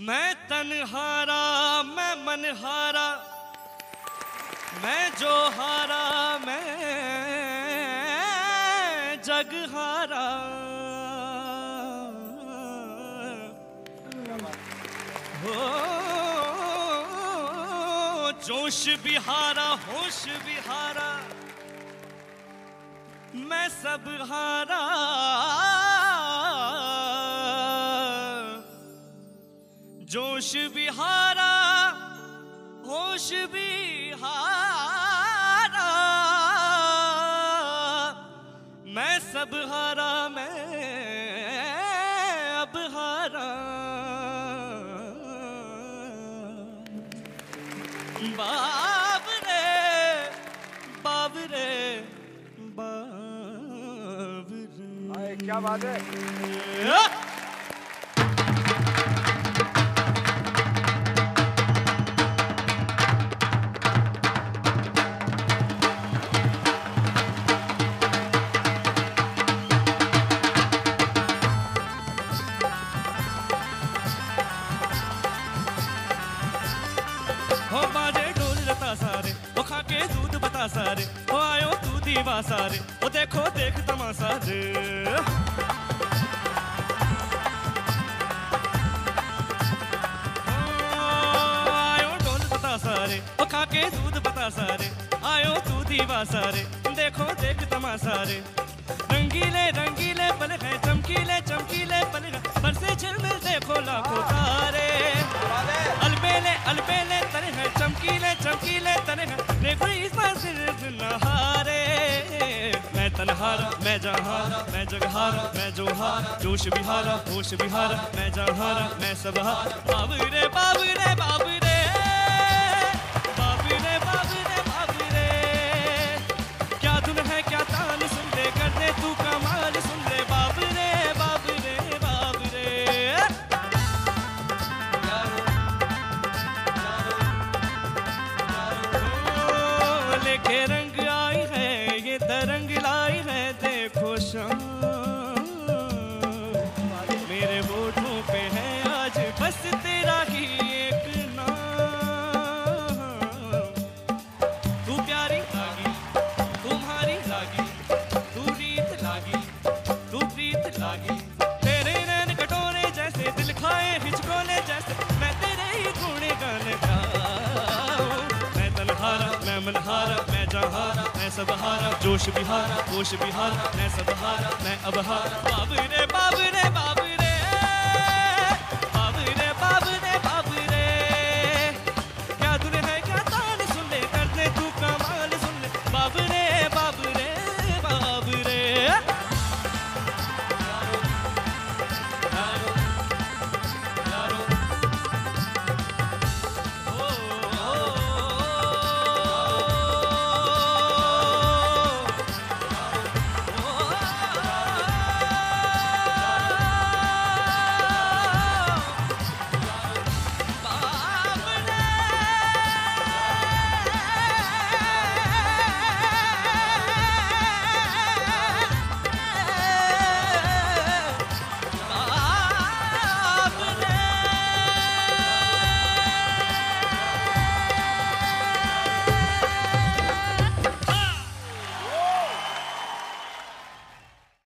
मैं तन्हारा मैं मनहारा मैं जो हारा मैं जग हारा। हो जोश बिहारा होश बिहारा मैं सब हारा जोश बिहारा होश बिहारा मैं सब हारा मैं अब हारा। बाब रे क्या बात है। सारे ओ आयो तू दीवा सारे ओ देखो देख तमाशा रे। आयो ढोल बता सारे ओ खाके दूध बता सारे आयो तू दीवा सारे देखो देख तमाशा रे। रंगीले पल है चमकीले पल है बरसे झिलमिल देखो लाखों तारे। अलबेले तन है चमकीले तन है नहारे। मैं तनहारा मैं जहारा मैं जगहारा मैं जोहारा जोश बिहारा होश बिहारा मैं जहारा मैं सबहारा। बाब रे बाब रे बाब रे बाब रे बाब रे बाब रे क्या धुन है क्या तान सुन दे कर दे तू कमाल सुन दे। बाब रे बाब रे बाब रे लेके रंग आई है ये तरंग लाई है देखो शाम मेरे होठों पे है आज बस तेरा ही एक नाम। तू प्यारी लागी तुम्हारी लागी तू रीत लागी तू प्रीत लागी तेरे नैन कटोरे जैसे दिल खाए हिचकोले जैसे मैं तेरे ही गुणे गाने गाऊं। मैं तन्हारा मैं मनहारा जहारा मैं सबहारा जोश बिहारा होश बिहारा मैं सबहारा मैं अबहारा। बाब रे बाब रे बाब